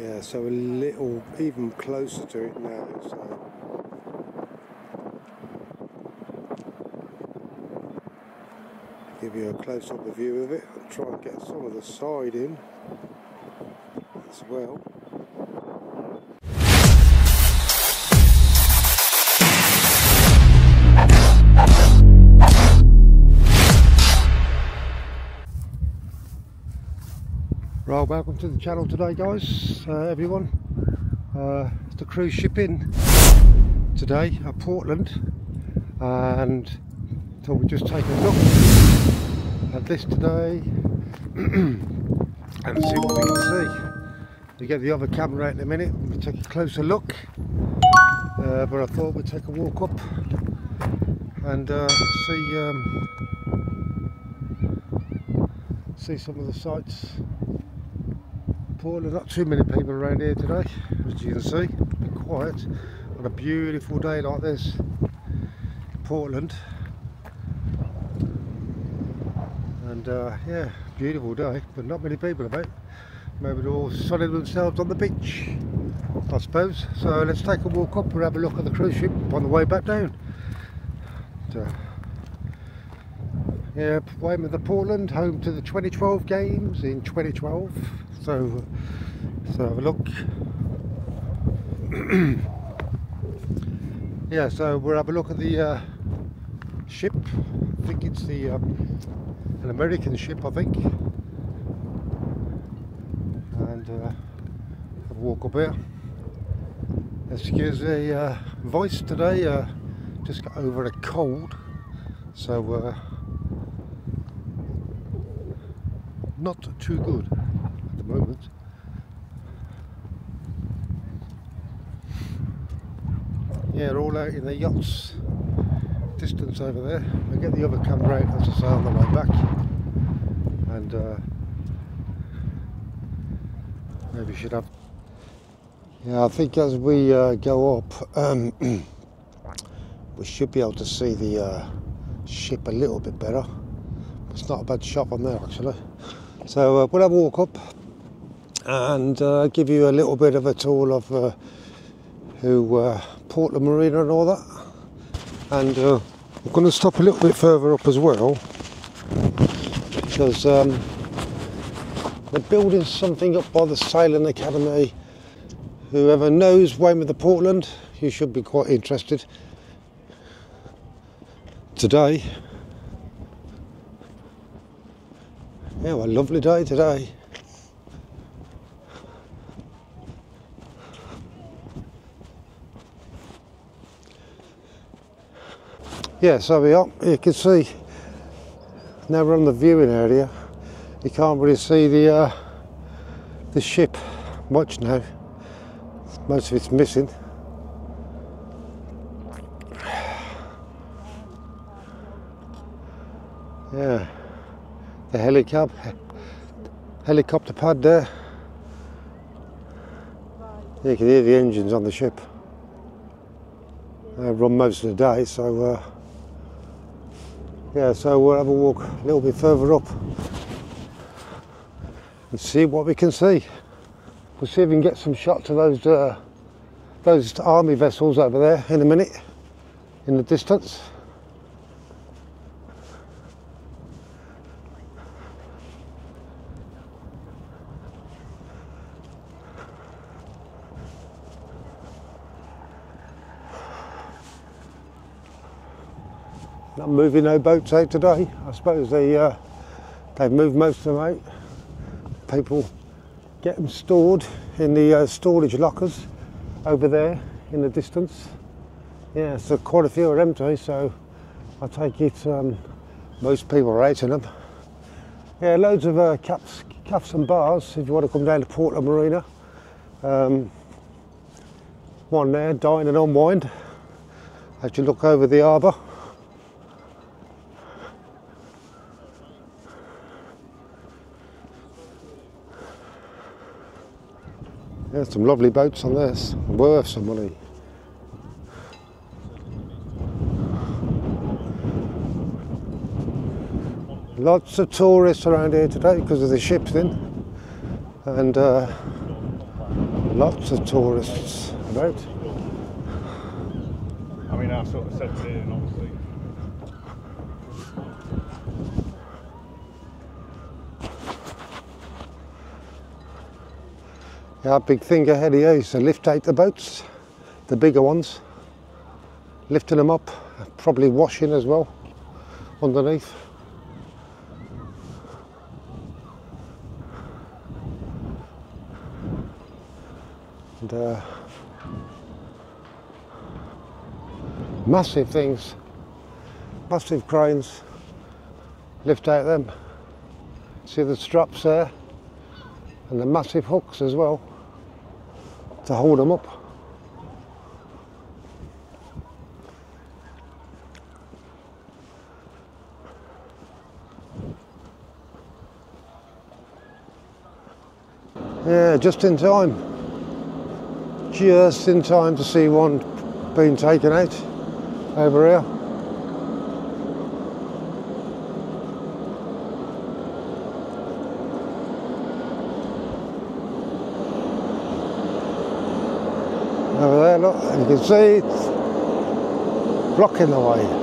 Yeah, so a little, even closer to it now. So. Give you a close-up view of it and try and get some of the side in as well. Right, welcome to the channel today, guys, everyone. It's the cruise ship in today at Portland, and so we'll just take a look at this today and see what we can see. We get the other camera out in a minute and we'll take a closer look, but I thought we'd take a walk up and see some of the sights. Portland, not too many people around here today, as you can see. A bit quiet on a beautiful day like this. Portland, and yeah, beautiful day, but not many people about. Maybe they're all sunning themselves on the beach, I suppose. So let's take a walk up and have a look at the cruise ship on the way back down. So, yeah, Weymouth to Portland, home to the 2012 games in 2012. So have a look. Yeah, so we'll have a look at the ship. I think it's the an American ship, I think. And have a walk up here. Excuse the voice today. Just got over a cold, so not too good. Moment. Yeah, they're all out in the yachts distance over there. We'll get the other camera out, as I say, on the way back, and maybe should have. Yeah, I think as we go up, we should be able to see the ship a little bit better. It's not a bad shot on there actually. So we'll have a walk up and give you a little bit of a tour of who Portland Marina and all that, and I'm going to stop a little bit further up as well because they're building something up by the Sailing Academy. Whoever knows Weymouth to Portland, you should be quite interested today. Yeah, what a lovely day today. Yeah, so we are, you can see, now we're on the viewing area, you can't really see the ship much now, most of it's missing. Yeah, the helicopter pad there, you can hear the engines on the ship. They run most of the day, so yeah, so we'll have a walk a little bit further up and see what we can see. We'll see if we can get some shots of those army vessels over there in a minute, in the distance. Not moving no boats out today. I suppose they've moved most of them out. People get them stored in the storage lockers over there in the distance. Yeah, so quite a few are empty, so I take it most people are out in them. Yeah, loads of caps and bars if you want to come down to Portland Marina. One there, dine and unwind as you look over the harbour. Yeah, some lovely boats on this, worth some money. Lots of tourists around here today because of the ships in, and Lots of tourists about. I mean, our sort of sets in, obviously. Yeah, big thing ahead here is to lift out the boats, the bigger ones. Lifting them up, probably washing as well underneath. And massive things, massive cranes, lift out them. See the straps there and the massive hooks as well to hold them up. Yeah, just in time. Just in time to see one being taken out over here. Over there, look, you can see it's blocking the way.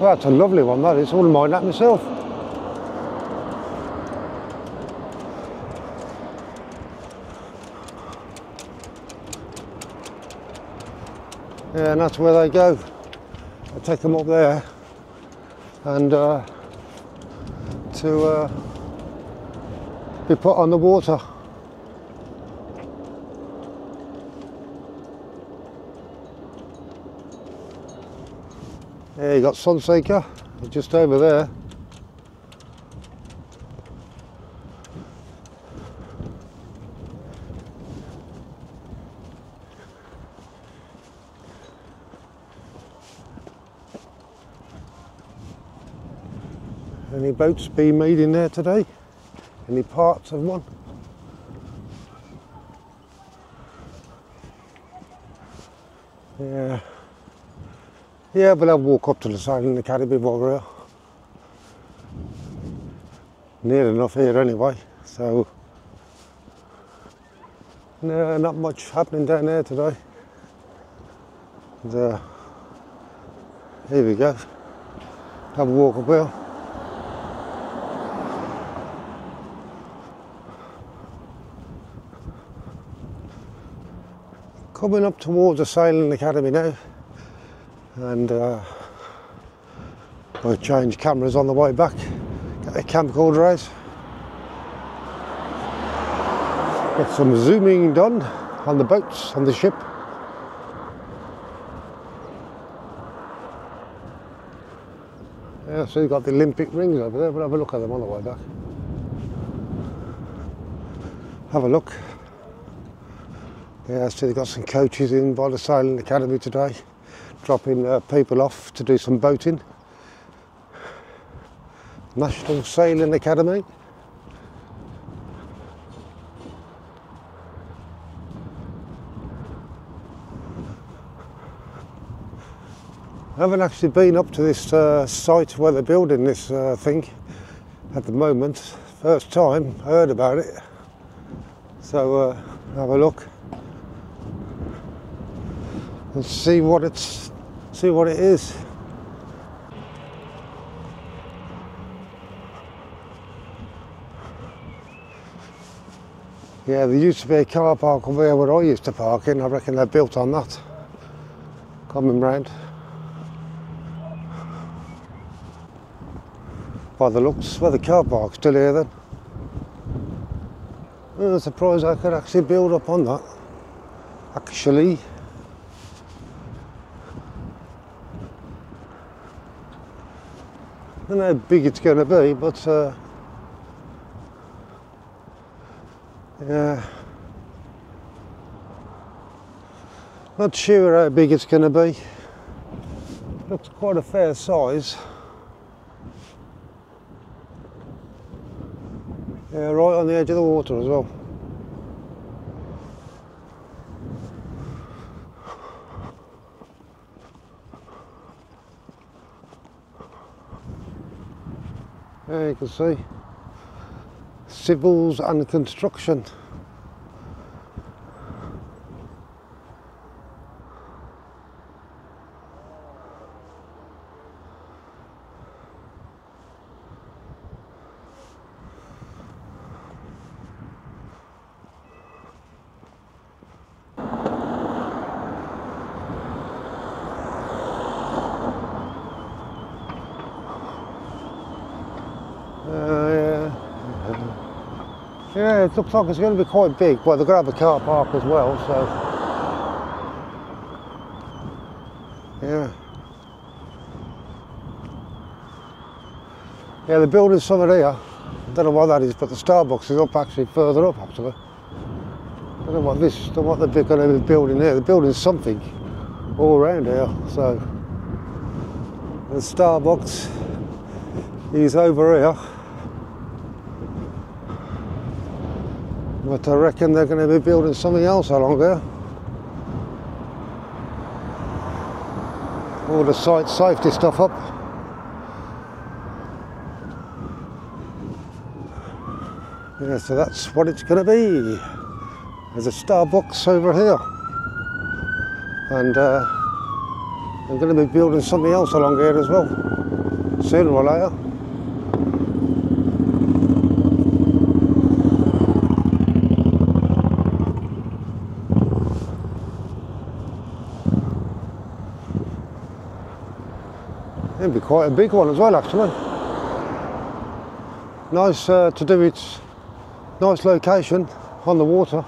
Well, that's a lovely one, that is. I wouldn't mind that myself. Yeah, and that's where they go. I take them up there and to be put on the water. Yeah, you got Sunseeker just over there. Any boats being made in there today? Any parts of one? Yeah. Yeah, but I'll walk up to the Sailing Academy while we're here. Near enough here anyway, so no, not much happening down there today. And, here we go. Have a walk up here. Coming up towards the Sailing Academy now. And we'll change cameras on the way back, get the camcorder out, get some zooming done on the boats, on the ship. Yeah, so you've got the Olympic rings over there, we'll have a look at them on the way back. Have a look. Yeah, so they've got some coaches in by the Sailing Academy today, dropping people off to do some boating. National Sailing Academy. I haven't actually been up to this site where they're building this thing at the moment. First time I heard about it. So have a look and see what it's see what it is. Yeah, there used to be a car park over here where I used to park in. I reckon they're built on that. Coming round. By the looks, well, the car park's still here then. I'm surprised I could actually build up on that. Actually. I don't know how big it's going to be, but yeah, not sure how big it's going to be. Looks quite a fair size. Yeah, right on the edge of the water as well. There you can see civils and construction. Yeah, it looks like it's going to be quite big, but they've got to have a car park as well, so... yeah. Yeah, they're building some of here. I don't know what that is, but the Starbucks is up actually, further up actually. I don't know what this, I don't know what they're going to be building there. They're building something all around here, so... the Starbucks is over here. But I reckon they're going to be building something else along there. All the site safety stuff up. Yeah, so that's what it's going to be. There's a Starbucks over here. And they're going to be building something else along here as well, sooner or later. It'd be quite a big one as well, actually. Nice to do its nice location on the water.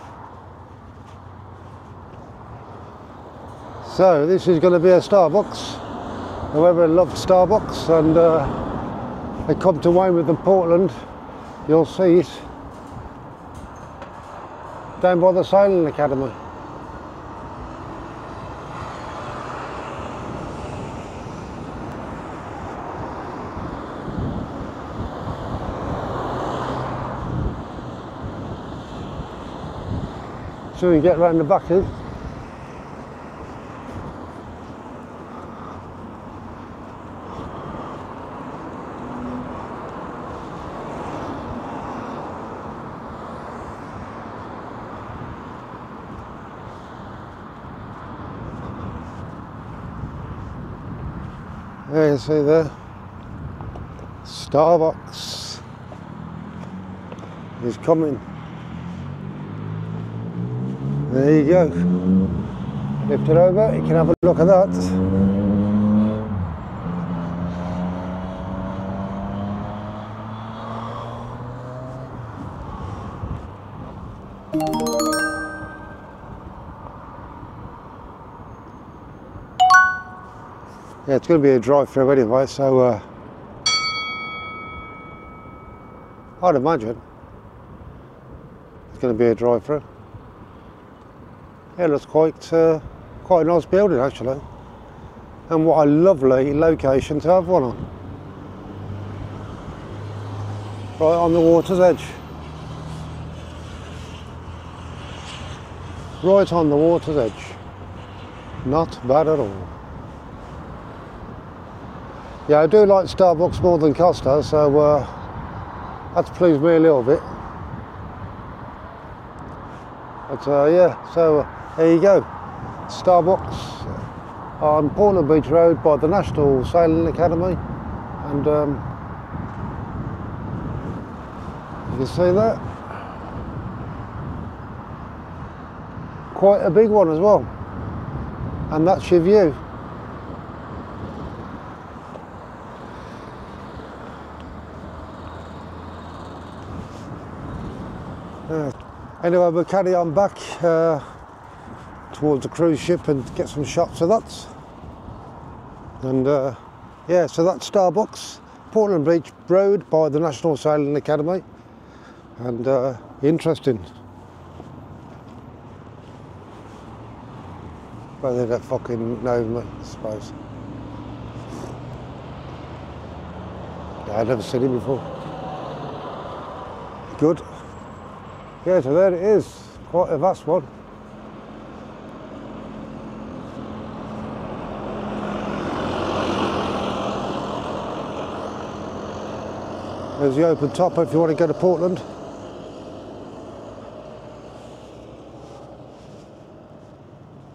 So this is going to be a Starbucks. Whoever loves Starbucks and they come to Weymouth and Portland, you'll see it down by the Sailing Academy. So we can get round the back here. There you see there, Starbucks is coming. There you go. Lift it over, you can have a look at that. Yeah, it's going to be a drive-through anyway, so I'd imagine it's going to be a drive-through. Yeah, it looks quite a nice building actually, and what a lovely location to have one on, right on the water's edge, right on the water's edge. Not bad at all. Yeah, I do like Starbucks more than Costa, so that's pleased me a little bit. But yeah, so there you go, Starbucks on Portland Beach Road by the National Sailing Academy, and you can see that, quite a big one as well, and that's your view. Anyway, we'll carry on back towards the cruise ship and get some shots of that. And yeah, so that's Starbucks, Portland Beach Road by the National Sailing Academy. And interesting. But they don't fucking know me, I suppose. Yeah, I've never seen it before. Good. Yeah, so there it is, quite a vast one. There's the open topper if you want to go to Portland.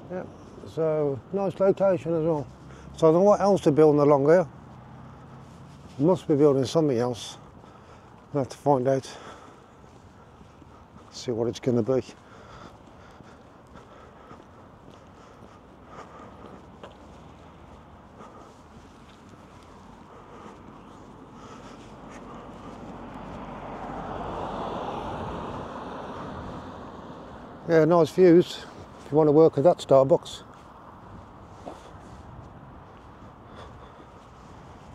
Yep, so nice location as well. So I don't know what else they're building along there. They must be building something else. We'll have to find out. See what it's going to be. Yeah, nice views if you want to work at that Starbucks.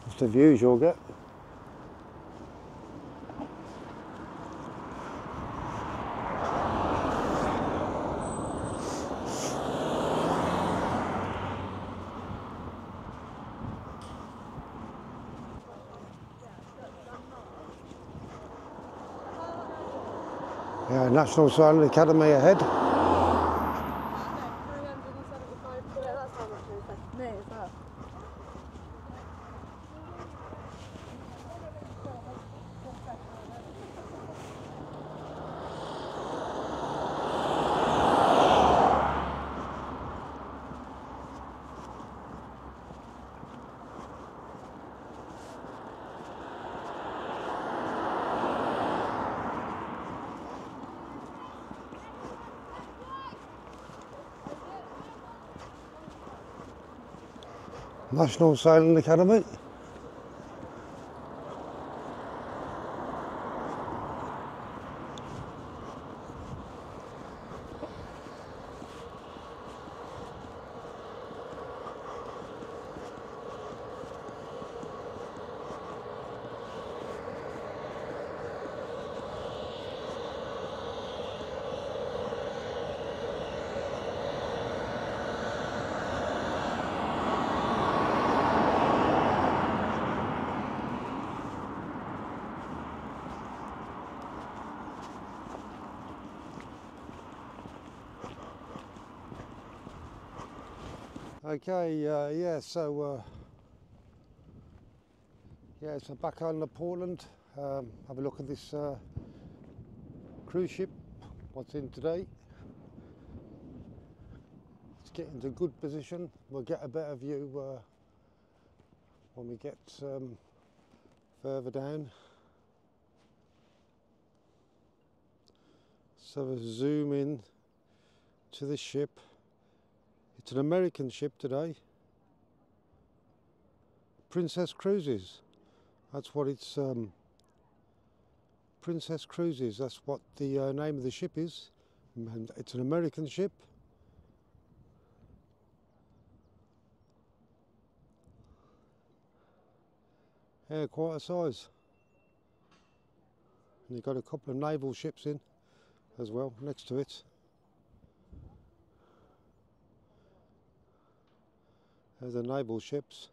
That's the views you'll get. National Sailing Academy ahead. National Sailing Academy. Okay, so back on the Portland, have a look at this cruise ship, what's in today. It's getting to a good position, we'll get a better view when we get further down. So we'll zoom in to the ship. It's an American ship today, Princess Cruises, that's what it's, Princess Cruises, that's what the name of the ship is, and it's an American ship. Yeah, quite a size, and you've got a couple of naval ships in as well next to it. There's the naval ships,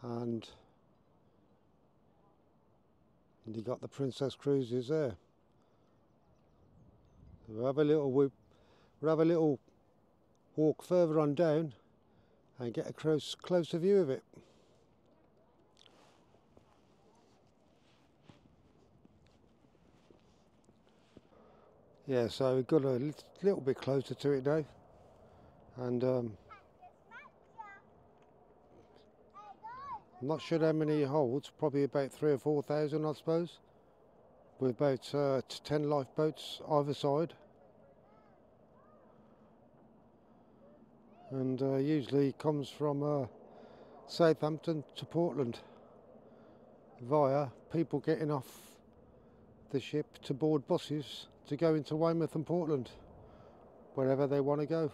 and you got the Princess Cruises there. We'll have a little walk further on down and get a closer view of it. Yeah, so we've got a little bit closer to it now. And I'm not sure how many holds, probably about 3,000 or 4,000, I suppose, with about 10 lifeboats either side. And usually comes from Southampton to Portland via people getting off the ship to board buses to go into Weymouth and Portland, wherever they want to go.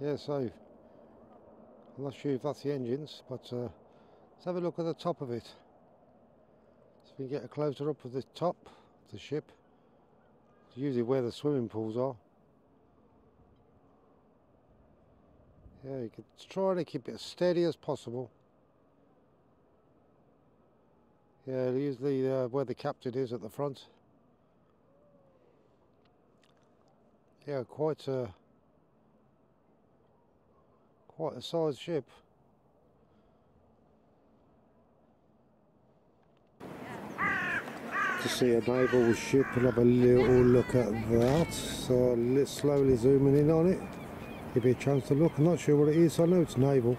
Yeah, so I'm not sure if that's the engines, but let's have a look at the top of it. So we can get a closer up of the top of the ship. It's usually where the swimming pools are. Yeah, you can try to keep it as steady as possible. Yeah, usually where the captain is at the front. Yeah, quite a Quite a sized ship. To see a naval ship and have a little look at that. So let's slowly zooming in on it. Give you a chance to look. I'm not sure what it is. I know it's naval.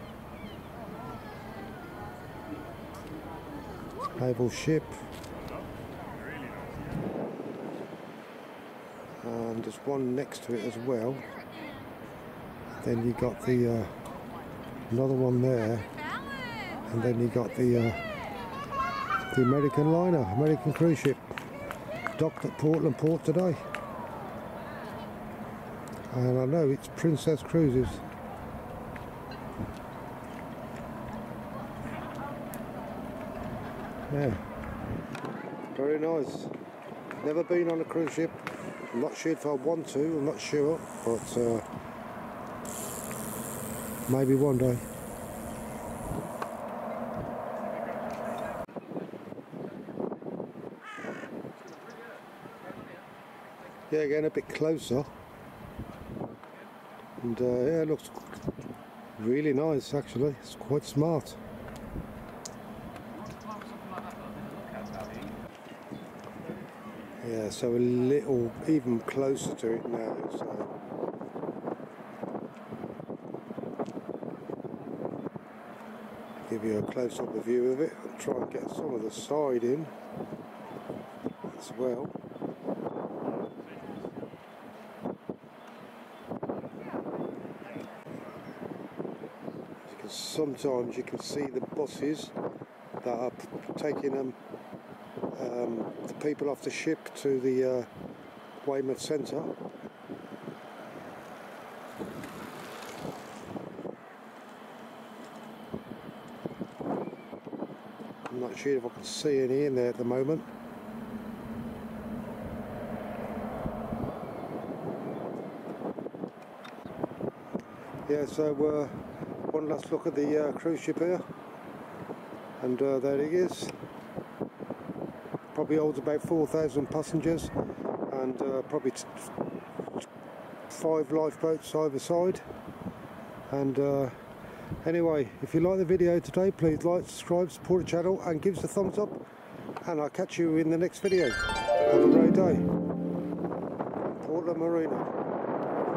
Naval ship. And there's one next to it as well. Then you got the another one there, and then you got the American liner, American cruise ship, docked at Portland Port today. And I know it's Princess Cruises. Yeah, very nice. Never been on a cruise ship. I'm not sure if I want to. I'm not sure, but maybe one day. Yeah, getting a bit closer. And yeah, it looks really nice actually. It's quite smart. Yeah, so a little, even closer to it now. So. Give you a close-up view of it and try and get some of the side in as well. Because sometimes you can see the buses that are taking the people off the ship to the Weymouth Centre. I'm not sure if I can see any in there at the moment. Yeah, so one last look at the cruise ship here, and there it is. Probably holds about 4,000 passengers, and probably 5 lifeboats either side. And anyway, if you like the video today, please like, subscribe, support the channel and give us a thumbs up, and I'll catch you in the next video. Have a great day. Portland Marina.